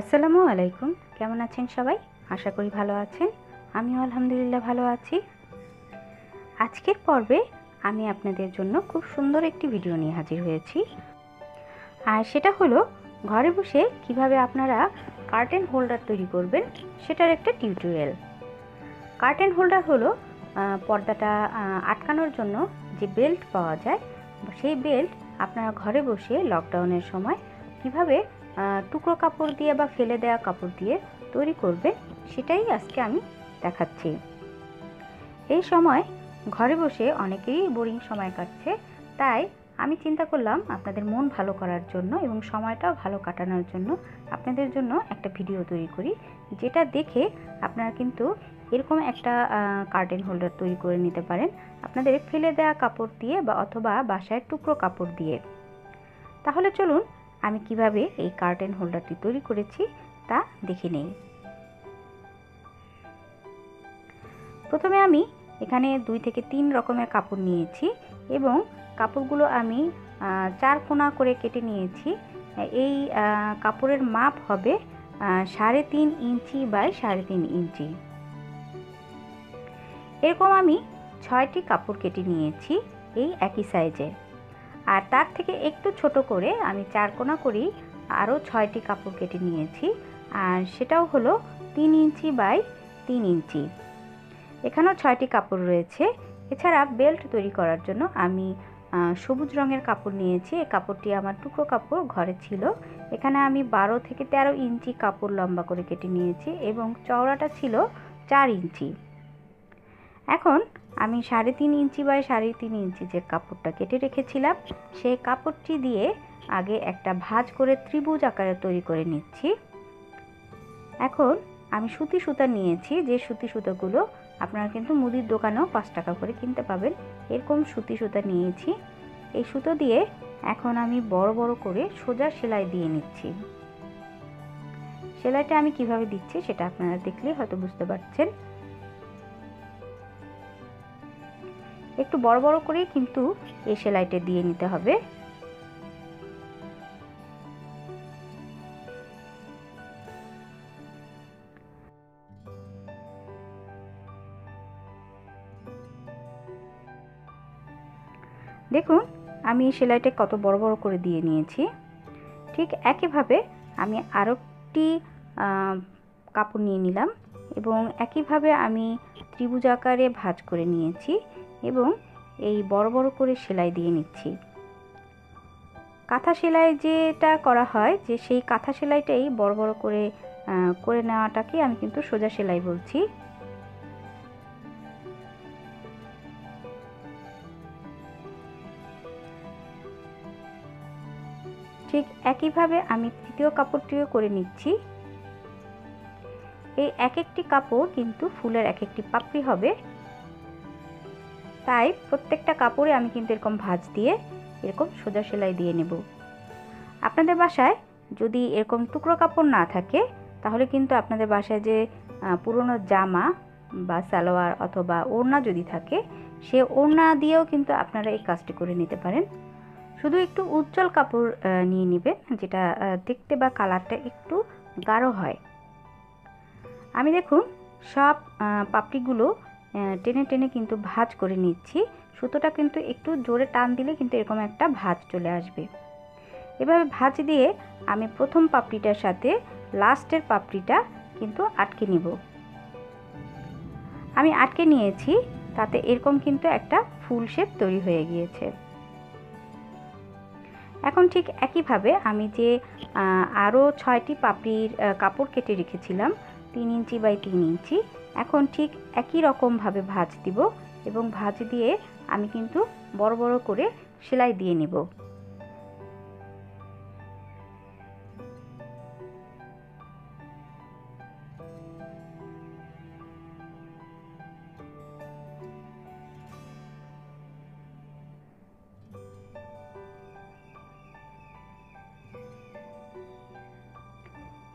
আসসালামু আলাইকুম। কেমন আছেন সবাই? আশা করি ভালো আছেন। আমিও আলহামদুলিল্লাহ ভালো আছি। আজকের পর্বে আমি আপনাদের জন্য খুব সুন্দর একটি ভিডিও নিয়ে হাজির হয়েছি, আর সেটা হলো ঘরে বসে কিভাবে আপনারা কার্টেন হোল্ডার তৈরি করবেন, সেটার একটা টিউটোরিয়াল। কার্টেন হোল্ডার হলো পর্দাটা আটকানোর জন্য যে বেল্ট পাওয়া যায়, সেই বেল্ট আপনারা ঘরে বসে লকডাউনের সময় কিভাবে টুকরো কাপড় দিয়ে বা ফেলে দেওয়া কাপড় দিয়ে তৈরি করবে, সেটাই আজকে আমি দেখাচ্ছি। এই সময় ঘরে বসে অনেকেই বোরিং সময় কাটছে, তাই আমি চিন্তা করলাম আপনাদের মন ভালো করার জন্য এবং সময়টাও ভালো কাটানোর জন্য আপনাদের জন্য একটা ভিডিও তৈরি করি, যেটা দেখে আপনারা কিন্তু এরকম একটা কার্টেন হোল্ডার তৈরি করে নিতে পারেন আপনাদের ফেলে দেওয়া কাপড় দিয়ে বা অথবা বাসায় টুকরো কাপড় দিয়ে। তাহলে চলুন আমি কিভাবে এই কার্টেন হোল্ডারটি তৈরি করেছি তা দেখে নেই। প্রথমে আমি এখানে 2 থেকে 3 রকমের কাপড় নিয়েছি এবং কাপড়গুলো আমি 4 কোনা করে কেটে নিয়েছি। এই কাপড়ের মাপ হবে 3.5 ইঞ্চি বাই 3.5 ইঞ্চি। এরকম আমি 6টি কাপড় কেটে নিয়েছি এই একই সাইজে, আর তার থেকে একটু ছোট করে আমি 4 কোনা করেই আরও 6টি কাপড় কেটে নিয়েছি, আর সেটাও হলো 3 ইঞ্চি বাই 3 ইঞ্চি। এখানেও 6টি কাপড় রয়েছে। এছাড়া বেল্ট তৈরি করার জন্য আমি সবুজ রঙের কাপড় নিয়েছি। এই কাপড়টি আমার টুকরো কাপড় ঘরে ছিল। এখানে আমি 12 থেকে 13 ইঞ্চি কাপড় লম্বা করে কেটে নিয়েছি এবং চওড়াটা ছিল 4 ইঞ্চি। এখন আমি 3.5 ইঞ্চি বাই 3.5 ইঞ্চি যে কাপড়টা কেটে রেখেছিলাম, সেই কাপড়টি দিয়ে আগে একটা ভাঁজ করে ত্রিভুজ আকারে তৈরি করে নিচ্ছি। এখন আমি সুতি সুতা নিয়েছি, যে সুতি সুতাগুলো আপনারা কিন্তু মুদির দোকানেও 5 টাকা করে কিনতে পাবেন, এরকম সুতি সুতা নিয়েছি। এই সুতো দিয়ে এখন আমি বড় বড় করে সোজা সেলাই দিয়ে নিচ্ছি। সেলাইটা আমি কিভাবে দিচ্ছি সেটা আপনারা দেখলে হয়তো বুঝতে পারছেন। একটু বড় বড় করে কিন্তু এই সেলাইটা দিয়ে নিতে হবে। দেখুন আমি এই সেলাইটা কত বড় বড় করে দিয়ে নিয়েছি। ঠিক একইভাবে আমি আরেকটি কাপড় নিয়ে নিলাম এবং একইভাবে আমি ত্রিভুজ আকারে ভাঁজ করে নিয়েছি এবং এই বড় বড় করে সেলাই দিয়ে নিচ্ছি। কাঁথা সেলাই যেটা করা হয়, যে সেই কাঁথা সেলাইটাই বড় বড় করে নেওয়াটাকে আমি কিন্তু সোজা সেলাই বলছি। ঠিক একইভাবে আমি তৃতীয় কাপড়টিও করে নিচ্ছি। এই এক একটি কাপড় কিন্তু ফুলের এক একটি পাপড়ি হবে, তাই প্রত্যেকটা কাপড়ে আমি কিন্তু এরকম ভাঁজ দিয়ে এরকম সোজা সেলাই দিয়ে নেব। আপনাদের বাসায় যদি এরকম টুকরো কাপড় না থাকে, তাহলে কিন্তু আপনাদের বাসায় যে পুরনো জামা বা সালোয়ার অথবা ওড়না যদি থাকে, সে ওড়না দিয়েও কিন্তু আপনারা এই কাজটি করে নিতে পারেন। শুধু একটু উজ্জ্বল কাপড় নিয়ে নেবেন, যেটা দেখতে বা কালারটা একটু গাঢ় হয়। আমি দেখুন সব পাপড়িগুলো টেনে টেনে কিন্তু ভাঁজ করে নিচ্ছি। সুতোটা কিন্তু একটু জোরে টান দিলে কিন্তু এরকম একটা ভাঁজ চলে আসবে। এভাবে ভাঁজ দিয়ে আমি প্রথম পাপড়িটার সাথে লাস্টের পাপড়িটা কিন্তু আটকে নিব। আমি আটকে নিয়েছি, তাতে এরকম কিন্তু একটা ফুল শেপ তৈরি হয়ে গিয়েছে। এখন ঠিক একইভাবে আমি যে আরও 6টি পাপড়ির কাপড় কেটে রেখেছিলাম 3 ইঞ্চি বাই 3 ইঞ্চি, এখন ঠিক একই রকমভাবে ভাঁজ দিব এবং ভাঁজ দিয়ে আমি কিন্তু বড় বড় করে সেলাই দিয়ে নিব।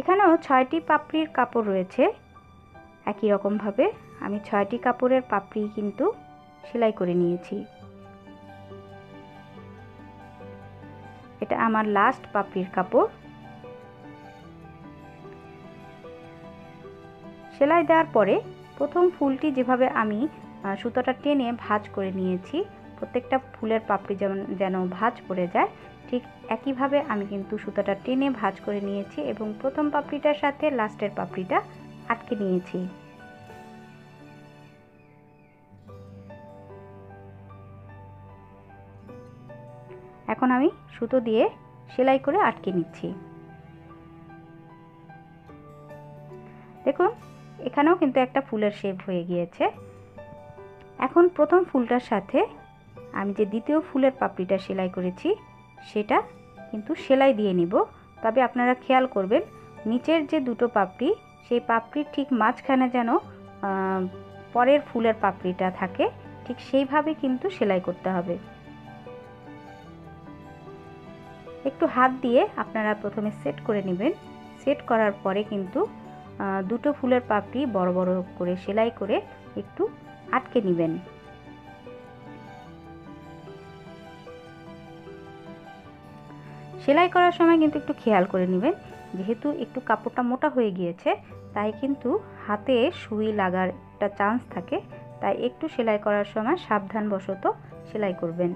এখানেও 6টি পাপড়ির কাপড় রয়েছে। একই রকমভাবে আমি 6টি কাপড়ের পাপড়ি কিন্তু সেলাই করে নিয়েছি। এটা আমার লাস্ট পাপড়ির কাপড়। সেলাই দেওয়ার পরে প্রথম ফুলটি যেভাবে আমি সুতোটা টেনে ভাঁজ করে নিয়েছি, প্রত্যেকটা ফুলের পাপড়ি যেন ভাঁজ পড়ে যায় ঠিক একইভাবে আমি কিন্তু সুতোটা টেনে ভাঁজ করে নিয়েছি এবং প্রথম পাপড়িটার সাথে লাস্টের পাপড়িটা আটকে নিয়েছি। এখন আমি সুতো দিয়ে সেলাই করে আটকে নিচ্ছি। দেখুন এখানেও কিন্তু একটা ফুলের শেপ হয়ে গিয়েছে। এখন প্রথম ফুলটার সাথে আমি যে দ্বিতীয় ফুলের পাপড়িটা সেলাই করেছি সেটা কিন্তু সেলাই দিয়ে নিব। তবে আপনারা খেয়াল করবেন নিচের যে দুটো পাপড়ি সেই পাপড়ির ঠিক মাঝখানে যেন পরের ফুলের পাপড়িটা থাকে, ঠিক সেইভাবে কিন্তু সেলাই করতে হবে। একটু হাত দিয়ে আপনারা প্রথমে সেট করে নেবেন। সেট করার পরে কিন্তু দুটো ফুলের পাপড়ি বড় বড় করে সেলাই করে একটু আটকে নেবেন। সেলাই করার সময় কিন্তু একটু খেয়াল করে নেবেন, যেহেতু একটু কাপড়টা মোটা হয়ে গিয়েছে তাই কিন্তু হাতে সুই লাগার একটা চান্স থাকে, তাই একটু সেলাই করার সময় সাবধানবশত সেলাই করবেন।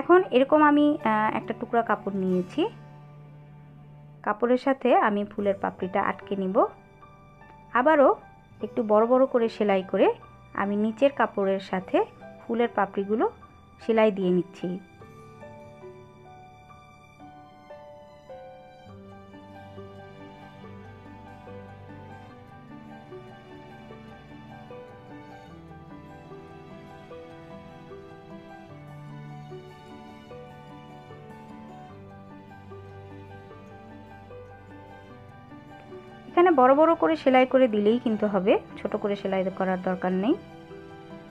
এখন এরকম আমি একটা টুকরা কাপড় নিয়েছি, কাপড়ের সাথে আমি ফুলের পাপড়িটা আটকে নিব। আবারও একটু বড় বড় করে সেলাই করে আমি নিচের কাপড়ের সাথে ফুলের পাপড়িগুলো সেলাই দিয়ে নিচ্ছি। এখানে বড় বড় করে সেলাই করে দিলেই কিন্তু হবে, ছোট করে সেলাই করার দরকার নেই।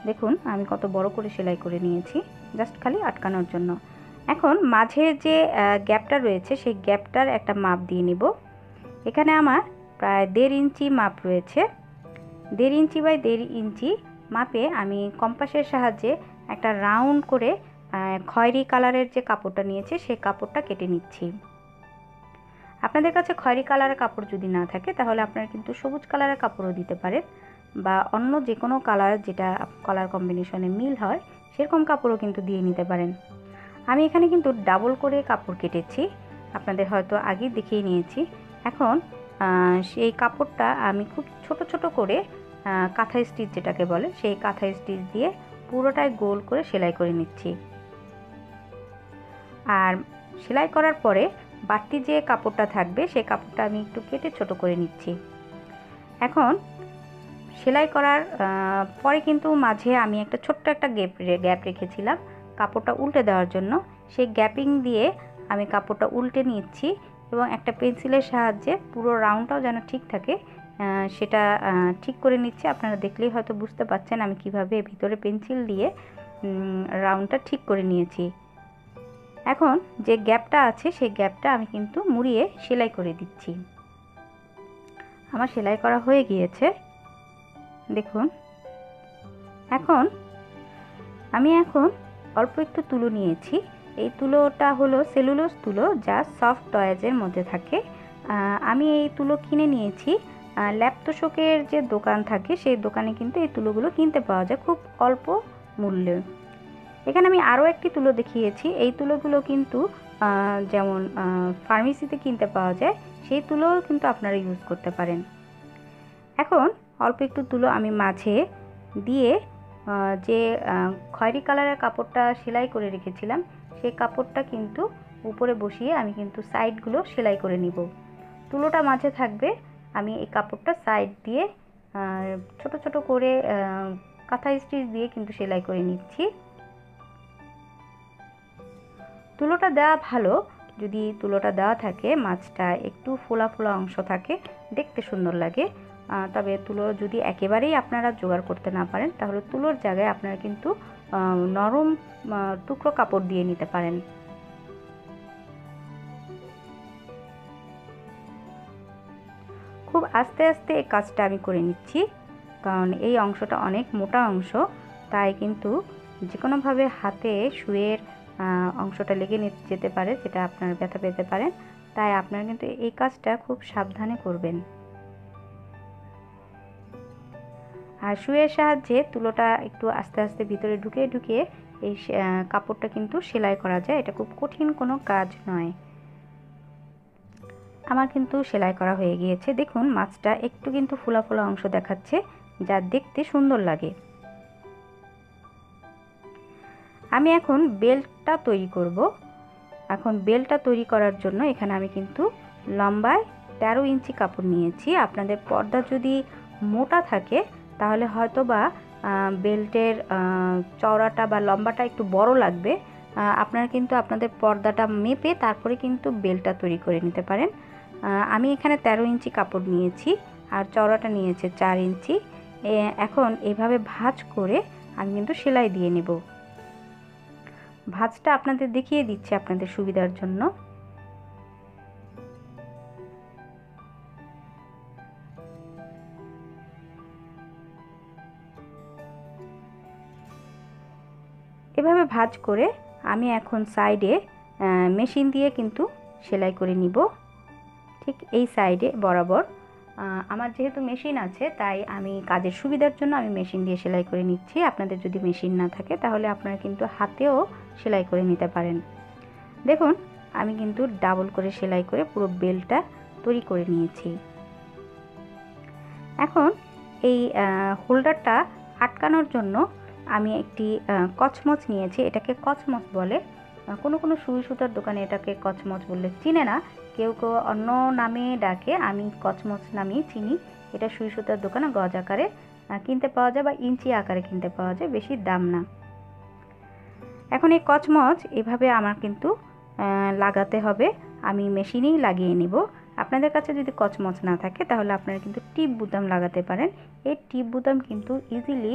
দেখুন আমি কত বড় করে সেলাই করে নিয়েছি জাস্ট খালি আটকানোর জন্য। এখন মাঝে যে গ্যাপটা রয়েছে সেই গ্যাপটার একটা মাপ দিয়ে নিব। এখানে আমার প্রায় 1.5 ইঞ্চি মাপ রয়েছে। 1.5 ইঞ্চি বাই 1.5 ইঞ্চি মাপে আমি কম্পাসের সাহায্যে একটা রাউন্ড করে খয়েরি কালারের যে কাপড়টা নিয়েছে সেই কাপড়টা কেটে নিচ্ছি। আপনাদের কাছে খয়েরি কালারের কাপড় যদি না থাকে তাহলে আপনারা কিন্তু সবুজ কালারের কাপড়ও দিতে পারেন, বা অন্য যে কোনো কালার যেটা কালার কম্বিনেশনে মিল হয় সেরকম কাপড়ও কিন্তু দিয়ে নিতে পারেন। আমি এখানে কিন্তু ডাবল করে কাপড় কেটেছি, আপনাদের হয়তো আগে দেখিয়ে নিয়েছি। এখন সেই কাপড়টা আমি খুব ছোট ছোট করে কাঁথা স্টিচ যেটাকে বলে সেই কাঁথা স্টিচ দিয়ে পুরোটাই গোল করে সেলাই করে নিচ্ছি। আর সেলাই করার পরে বাড়তি যে কাপড়টা থাকবে সেই কাপড়টা আমি একটু কেটে ছোট করে নিচ্ছি। এখন সেলাই করার পরে কিন্তু মাঝে আমি একটা ছোট্ট একটা গ্যাপ রেখেছিলাম কাপড়টা উল্টে দেওয়ার জন্য, সেই গ্যাপিং দিয়ে আমি কাপড়টা উল্টে নিচ্ছি এবং একটা পেন্সিলের সাহায্যে পুরো রাউন্ডটাও যেন ঠিক থাকে সেটা ঠিক করে নিচ্ছি। আপনারা দেখলেই হয়তো বুঝতে পারছেন আমি কিভাবে ভিতরে পেন্সিল দিয়ে রাউন্ডটা ঠিক করে নিয়েছি। এখন যে গ্যাপটা আছে সেই গ্যাপটা আমি কিন্তু মুড়িয়ে সেলাই করে দিচ্ছি। আমার সেলাই করা হয়ে গিয়েছে দেখুন। এখন আমি অল্প একটু তুলো নিয়েছি। এই তুলোটা হলো সেলুলোজ তুলো যা সফট টয়েজের মধ্যে থাকে। আমি এই তুলো কিনে নিয়েছি ল্যাপ্তোশোকের যে দোকান থাকে সেই দোকানে কিন্তু এই তুলোগুলো কিনতে পাওয়া যায় খুব অল্প মূল্যে। এখানে আমি আরও একটি তুলো দেখিয়েছি, এই তুলোগুলো কিন্তু যেমন ফার্মেসিতে কিনতে পাওয়া যায় সেই তুলো কিন্তু আপনারা ইউজ করতে পারেন। এখন অল্প একটু তুলো আমি মাঝে দিয়ে যে খয়েরি কালারের কাপড়টা সেলাই করে রেখেছিলাম সেই কাপড়টা কিন্তু উপরে বসিয়ে আমি কিন্তু সাইডগুলো সেলাই করে নিব। তুলোটা মাঝে থাকবে, আমি এই কাপড়টা সাইড দিয়ে ছোট ছোট করে কাঁথা স্টিচ দিয়ে কিন্তু সেলাই করে নিচ্ছি। তুলোটা দেওয়া ভালো, যদি তুলোটা দেওয়া থাকে মাছটা একটু ফোলা ফোলা অংশ থাকে দেখতে সুন্দর লাগে। তবে তুলো যদি একেবারেই আপনারা জোগাড় করতে না পারেন তাহলে তুলোর জায়গায় আপনারা কিন্তু নরম টুকরো কাপড় দিয়ে নিতে পারেন। খুব আস্তে আস্তে এই কাজটা আমি করে নিচ্ছি, কারণ এই অংশটা অনেক মোটা অংশ, তাই কিন্তু যে কোনোভাবে হাতে শুয়ের অংশটা লেগে যেতে পারে যেটা আপনার ব্যথা পেতে পারেন, তাই আপনারা কিন্তু এই কাজটা খুব সাবধানে করবেন। সুয়ের সাহায্যে তুলোটা একটু আস্তে আস্তে ভিতরে ঢুকিয়ে ঢুকিয়ে এই কাপড়টা কিন্তু সেলাই করা যায়। এটা খুব কঠিন কোনো কাজ নয়। আমার কিন্তু সেলাই করা হয়ে গিয়েছে। দেখুন মাছটা একটু কিন্তু ফোলা ফোলা অংশ দেখাচ্ছে, যা দেখতে সুন্দর লাগে। আমি এখন বেল্টটা তৈরি করব। এখন বেল্টটা তৈরি করার জন্য এখানে আমি কিন্তু লম্বায় 13 ইঞ্চি কাপড় নিয়েছি। আপনাদের পর্দা যদি মোটা থাকে তাহলে হয়তো বা বেল্টের চওড়াটা বা লম্বাটা একটু বড় লাগবে। আপনারা কিন্তু আপনাদের পর্দাটা মেপে তারপরে কিন্তু বেল্টটা তৈরি করে নিতে পারেন। আমি এখানে 13 ইঞ্চি কাপড় নিয়েছি আর চওড়াটা নিয়েছে 4 ইঞ্চি। এখন এইভাবে ভাঁজ করে আমি কিন্তু সেলাই দিয়ে নেব। ভাঁজটা আপনাদের দেখিয়ে দিচ্ছি আপনাদের সুবিধার জন্য। এভাবে ভাঁজ করে আমি এখন সাইডে মেশিন দিয়ে কিন্তু সেলাই করে নিব। ঠিক এই সাইডে বরাবর আমার যেহেতু মেশিন আছে তাই আমি কাজের সুবিধার জন্য আমি মেশিন দিয়ে সেলাই করে নিচ্ছি। আপনাদের যদি মেশিন না থাকে তাহলে আপনারা কিন্তু হাতেও সেলাই করে নিতে পারেন। দেখুন আমি কিন্তু ডাবল করে সেলাই করে পুরো বেল্টটা তৈরি করে নিয়েছি। এখন এই হোল্ডারটা আটকানোর জন্য আমি একটি কচমচ নিয়েছি। এটাকে কচমচ বলে, কোনো কোনো সুই সুতার দোকানে এটাকে কচমচ বললে চিনে না, কেউ কেউ অন্য নামে ডাকে। আমি কচমচ নামেই চিনি। এটা সুই সুতার দোকানে গজ আকারে কিনতে পাওয়া যায় বা ইঞ্চি আকারে কিনতে পাওয়া যায়, বেশি দাম না। এখন এই কচমচ এভাবে আমার কিন্তু লাগাতে হবে। আমি মেশিনেই লাগিয়ে নিব। আপনাদের কাছে যদি কচমচ না থাকে তাহলে আপনারা কিন্তু টিপ বুতাম লাগাতে পারেন। এই টিপ বুতাম কিন্তু ইজিলি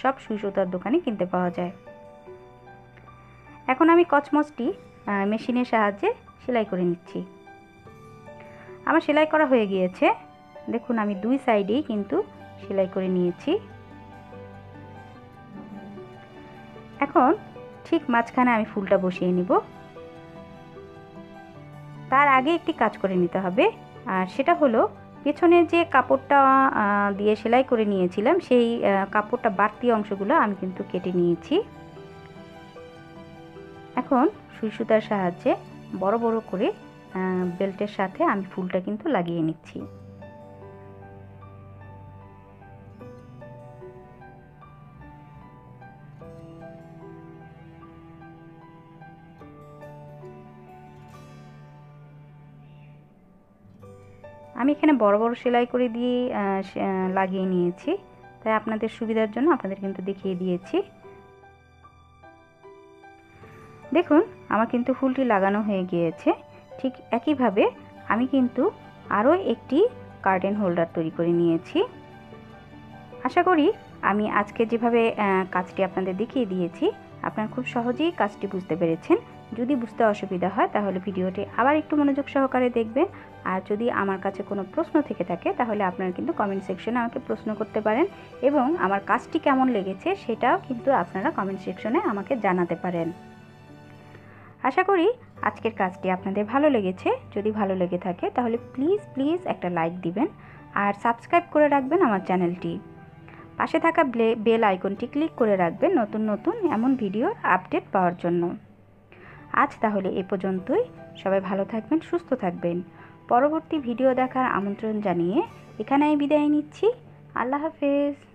সব সুই সুতার দোকানে কিনতে পাওয়া যায়। এখন আমি কচমচটি মেশিনের সাহায্যে সেলাই করে নিচ্ছি। আমার সেলাই করা হয়ে গিয়েছে। দেখুন আমি দুই সাইডেই কিন্তু সেলাই করে নিয়েছি। এখন ঠিক মাঝখানে আমি ফুলটা বসিয়ে নিব। তার আগে একটি কাজ করে নিতে হবে, আর সেটা হলো পেছনে যে কাপড়টা দিয়ে সেলাই করে নিয়েছিলাম সেই কাপড়টা বাড়তি অংশগুলো আমি কিন্তু কেটে নিয়েছি। এখন সুই সুতার সাহায্যে বড় বড় করে বেল্টের সাথে আমি ফুলটা কিন্তু লাগিয়ে নিচ্ছি। আমি এখানে বড় বড় সেলাই করে দিয়ে লাগিয়ে নিয়েছি, তাই আপনাদের সুবিধার জন্য আপনাদের কিন্তু দেখিয়ে দিয়েছি। দেখুন আমার কিন্তু ফুলটি লাগানো হয়ে গিয়েছে। ঠিক একইভাবে আমি কিন্তু আরও একটি কার্টেন হোল্ডার তৈরি করে নিয়েছি। আশা করি আমি আজকে যেভাবে কাজটি আপনাদের দেখিয়ে দিয়েছি আপনারা খুব সহজেই কাজটি বুঝতে পেরেছেন। যদি বুঝতে অসুবিধা হয় তাহলে ভিডিওটি আবার একটু মনোযোগ সহকারে দেখবেন। আর যদি আমার কাছে কোনো প্রশ্ন থেকে থাকে তাহলে আপনারা কিন্তু কমেন্ট সেকশনে আমাকে প্রশ্ন করতে পারেন, এবং আমার কাজটি কেমন লেগেছে সেটাও কিন্তু আপনারা কমেন্ট সেকশনে আমাকে জানাতে পারেন। আশা করি আজকের কাজটি আপনাদের ভালো লেগেছে। যদি ভালো লেগে থাকে তাহলে প্লিজ একটা লাইক দিবেন আর সাবস্ক্রাইব করে রাখবেন আমার চ্যানেলটি। পাশে থাকা বেল আইকনটি ক্লিক করে রাখবেন নতুন এমন ভিডিওর আপডেট পাওয়ার জন্য। আজ তাহলে এ পর্যন্তই। সবাই ভালো থাকবেন, সুস্থ থাকবেন। পরবর্তী ভিডিও দেখার আমন্ত্রণ জানিয়ে এখানেই বিদায় নিচ্ছি। আল্লাহ হাফেজ।